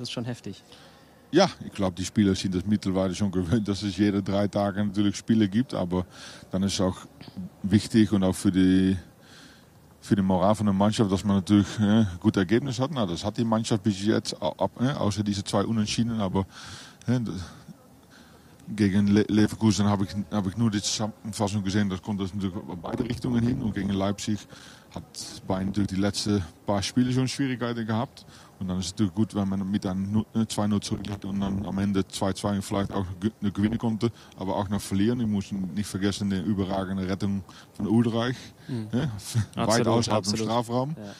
Das ist schon heftig. Ja, ich glaube, die Spieler sind das mittlerweile schon gewöhnt, dass es jede 3 Tage natürlich Spiele gibt. Aber dann ist es auch wichtig und auch für die Moral von der Mannschaft, dass man natürlich gute Ergebnisse hat. Na, das hat die Mannschaft bis jetzt, außer diese 2 Unentschieden. Aber gegen Leverkusen habe ich nur die Zusammenfassung gesehen. Das kommt das natürlich in beide Richtungen hin. Und gegen Leipzig hat Bayern natürlich die letzten paar Spiele schon Schwierigkeiten gehabt. Und dann ist es natürlich gut, wenn man mit einem 2-0 zurückliegt und dann am Ende 2-2 vielleicht auch eine Gewinne konnte, aber auch noch verlieren. Ich muss nicht vergessen, die überragende Rettung von Ulreich. Mhm. Ja, weit außerhalb des Strafraums. Ja.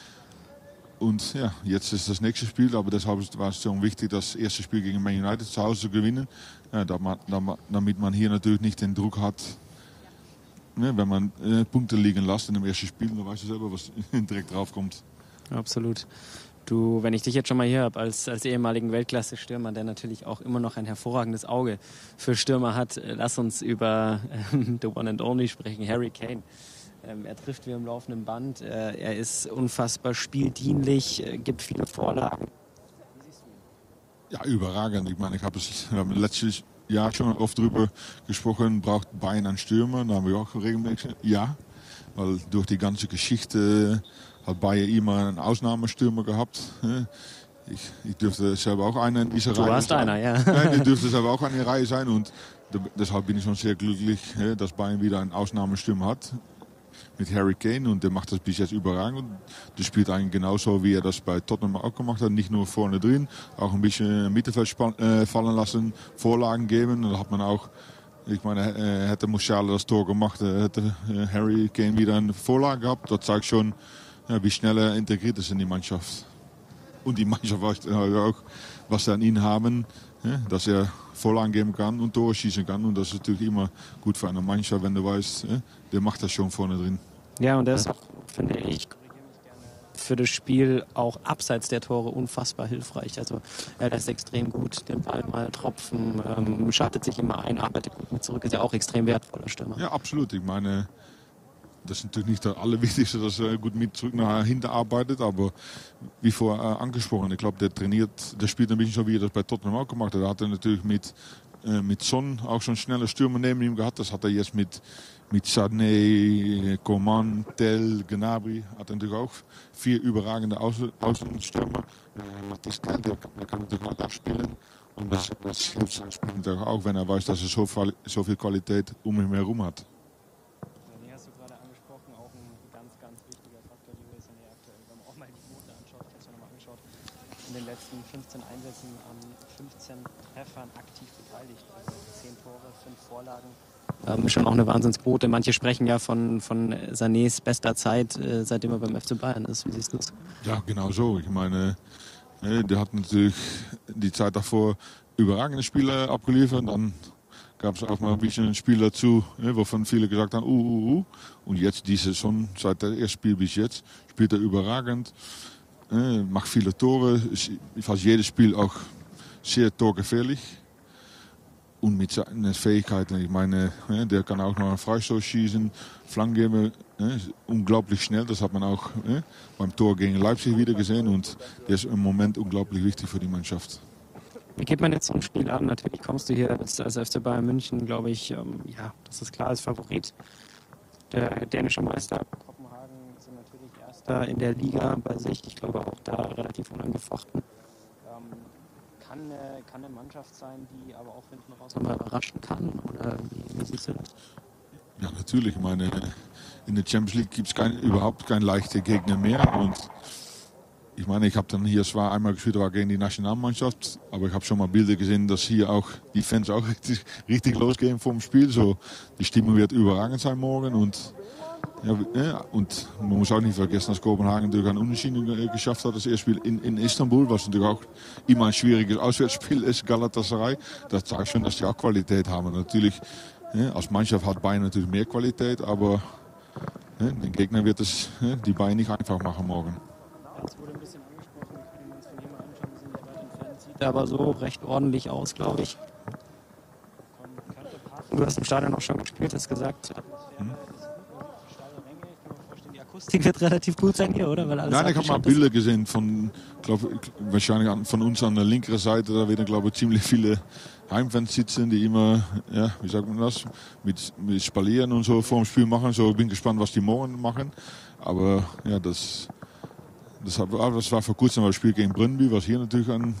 Und ja, jetzt ist das nächste Spiel, aber deshalb war es schon wichtig, das erste Spiel gegen Man United zu Hause zu gewinnen, ja, damit man hier natürlich nicht den Druck hat, ne, wenn man Punkte liegen lässt in dem ersten Spiel, dann weißt du selber, was direkt drauf kommt. Absolut. Du, wenn ich dich jetzt schon mal hier habe, als ehemaligen Weltklasse-Stürmer, der natürlich auch immer noch ein hervorragendes Auge für Stürmer hat, lass uns über the one and only sprechen, Harry Kane. Er trifft wie im laufenden Band, er ist unfassbar spieldienlich, gibt viele Vorlagen. Ja, überragend. Ich meine, ich habe es letztes Jahr schon oft drüber gesprochen, braucht Bayern einen Stürmer, da haben wir auch regelmäßig, ja, weil durch die ganze Geschichte hat Bayern immer einen Ausnahmestürmer gehabt. Ich dürfte selber auch einer in dieser Reihe sein. Du warst einer, ja. Nein, ich dürfte selber auch eine Reihe sein und deshalb bin ich schon sehr glücklich, dass Bayern wieder einen Ausnahmestürmer hat. Mit Harry Kane, und der macht das bis jetzt überragend. Der spielt eigentlich genauso, wie er das bei Tottenham auch gemacht hat. Nicht nur vorne drin, auch ein bisschen Mittelfeld fallen lassen, Vorlagen geben. Dann hat man auch, ich meine, hätte Musiala das Tor gemacht, hätte Harry Kane wieder eine Vorlage gehabt. Das zeigt schon, ja, wie schnell er integriert ist in die Mannschaft. Und die Mannschaft weiß auch, was sie an ihn haben, ja, dass er Vorlagen geben kann und Tore schießen kann. Und das ist natürlich immer gut für eine Mannschaft, wenn du weißt, der macht das schon vorne drin. Ja, und der ist auch, finde ich, für das Spiel auch abseits der Tore unfassbar hilfreich. Also er ist extrem gut, den Ball mal tropfen, schaltet sich immer ein, arbeitet gut mit zurück, ist ja auch extrem wertvoller Stürmer. Ja, absolut. Ich meine, das ist natürlich nicht das Allerwichtigste, dass er gut mit zurück nach hinten arbeitet, aber wie vorher angesprochen, ich glaube, der spielt ein bisschen so, wie er das bei Tottenham auch gemacht hat. Da hat er natürlich mit Son auch schon schnelle Stürmer neben ihm gehabt. Das hat er jetzt mit Sané, Coman, Tell, Gnabry, hat er natürlich auch 4 überragende Außenstürmer. Der kann natürlich auch abspielen. Und das hilft seinem Spiel natürlich auch, wenn er weiß, dass er so viel Qualität um ihn herum hat. In den letzten 15 Einsätzen an 15 Treffern aktiv beteiligt. Also 10 Tore, 5 Vorlagen. Schon auch eine Wahnsinnsquote. Manche sprechen ja von Sanés bester Zeit, seitdem er beim FC Bayern ist. Wie siehst du es? Ja, genau so. Ich meine, der hat natürlich die Zeit davor überragende Spieler abgeliefert. Dann gab es auch mal ein bisschen ein Spiel dazu, wovon viele gesagt haben, Und jetzt die Saison, seit der ersten Spiel bis jetzt, spielt er überragend. Macht viele Tore, ist fast jedes Spiel auch sehr torgefährlich. Und mit seinen Fähigkeiten, ich meine, der kann auch noch einen Freistoß schießen, Flanken geben, unglaublich schnell. Das hat man auch beim Tor gegen Leipzig wieder gesehen. Und der ist im Moment unglaublich wichtig für die Mannschaft. Wie geht man jetzt so ein Spiel an? Natürlich kommst du hier als FC Bayern München, glaube ich, ja, das ist klar, als Favorit. Der dänische Meister Kopenhagen sind natürlich Erster in der Liga bei sich. Ich glaube auch da relativ unangefochten. Kann eine Mannschaft sein, die aber auch hinten raus nochmal überraschen kann? Oder wie siehst du das? Ja, natürlich. Ich meine, in der Champions League gibt es überhaupt keinen leichten Gegner mehr. Und ich meine, ich habe dann hier zwar einmal gespielt, war gegen die Nationalmannschaft, aber ich habe schon mal Bilder gesehen, dass hier auch die Fans auch richtig losgehen vom Spiel. So, die Stimmung wird überragend sein morgen. Ja, und man muss auch nicht vergessen, dass Kopenhagen natürlich einen Unentschieden geschafft hat. Das erste Spiel in Istanbul, was natürlich auch immer ein schwieriges Auswärtsspiel ist, Galatasaray. Das zeigt schon, dass die auch Qualität haben. Natürlich, als Mannschaft hat Bayern natürlich mehr Qualität, aber den Gegner wird es die Bayern nicht einfach machen morgen. Das wurde ein bisschen angesprochen, wenn man es von jemandem anschaut, wir sind ja weit entfernt, sieht aber so recht ordentlich aus, glaube ich. Du hast im Stadion auch schon gespielt, hast gesagt. Akustik wird relativ gut sein hier, oder? Weil alles nein, ich habe mal Bilder gesehen von, wahrscheinlich von uns an der linken Seite, da werden, glaube ich, ziemlich viele Heimfans sitzen, die immer, ja, wie sagt man das, mit Spalieren und so vor dem Spiel machen. So, ich bin gespannt, was die morgen machen. Aber ja, das war vor kurzem das Spiel gegen Brøndby, was hier natürlich an,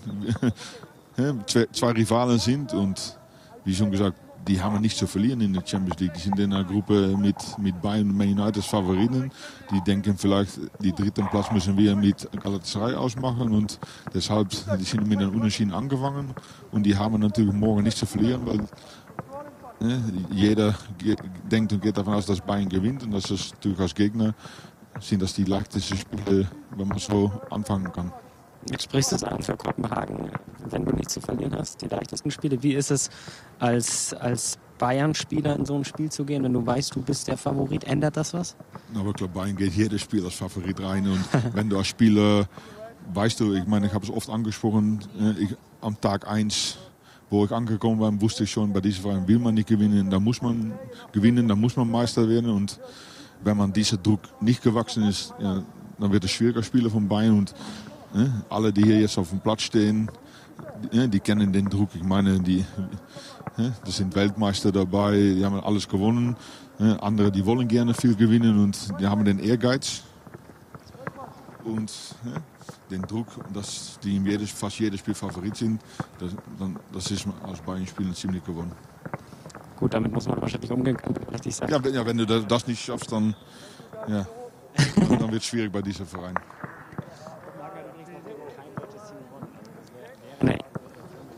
zwei Rivalen sind. Und wie schon gesagt, die haben nicht zu verlieren in der Champions League. Die sind in einer Gruppe mit Bayern und Man United Favoriten. Die denken vielleicht, die dritten Platz müssen wir mit Galatasaray ausmachen. Und deshalb die sind mit einem Unentschieden angefangen. Und die haben natürlich morgen nicht zu verlieren, weil jeder denkt und geht davon aus, dass Bayern gewinnt. Und das ist natürlich als Gegner, sind das die leichtesten Spiele, wenn man so anfangen kann. Jetzt sprichst du es an für Kopenhagen, wenn du nichts zu verlieren hast, die leichtesten Spiele. Wie ist es, als Bayern-Spieler in so ein Spiel zu gehen, wenn du weißt, du bist der Favorit? Ändert das was? Aber ich glaube, Bayern geht jedes Spiel als Favorit rein. Und wenn du als Spieler, weißt du, ich meine, ich habe es oft angesprochen, am Tag 1, wo ich angekommen war, wusste ich schon, bei diesem Verein will man nicht gewinnen, da muss man gewinnen, da muss man Meister werden. Und wenn man dieser Druck nicht gewachsen ist, ja, dann wird es schwieriger Spieler von Bayern. Und alle, die hier jetzt auf dem Platz stehen, die kennen den Druck. Ich meine, das sind Weltmeister dabei, die haben alles gewonnen. Andere, die wollen gerne viel gewinnen und die haben den Ehrgeiz und den Druck, dass die in fast jedes Spiel Favorit sind. Das ist aus beiden Spielen ziemlich gewonnen. Gut, damit muss man wahrscheinlich umgehen können, richtig sagen. Ja, wenn du das nicht schaffst, dann wird es schwierig bei diesem Verein.